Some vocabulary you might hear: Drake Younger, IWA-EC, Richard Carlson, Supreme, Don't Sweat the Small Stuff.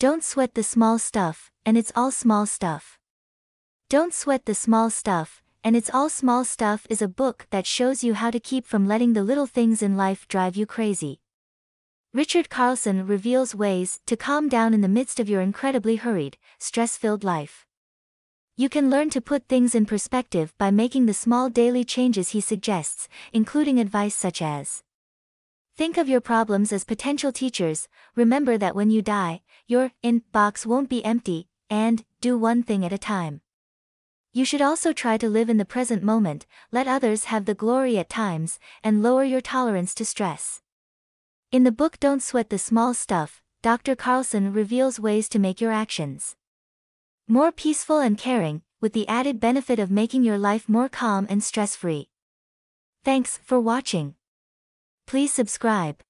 Don't sweat the small stuff, and it's all small stuff. Don't Sweat the Small Stuff, and It's All Small Stuff is a book that shows you how to keep from letting the little things in life drive you crazy. Richard Carlson reveals ways to calm down in the midst of your incredibly hurried, stress-filled life. You can learn to put things in perspective by making the small daily changes he suggests, including advice such as: think of your problems as potential teachers, remember that when you die, your inbox won't be empty, and do one thing at a time. You should also try to live in the present moment, let others have the glory at times, and lower your tolerance to stress. In the book Don't Sweat the Small Stuff, Dr. Carlson reveals ways to make your actions more peaceful and caring, with the added benefit of making your life more calm and stress-free. Thanks for watching. Please subscribe.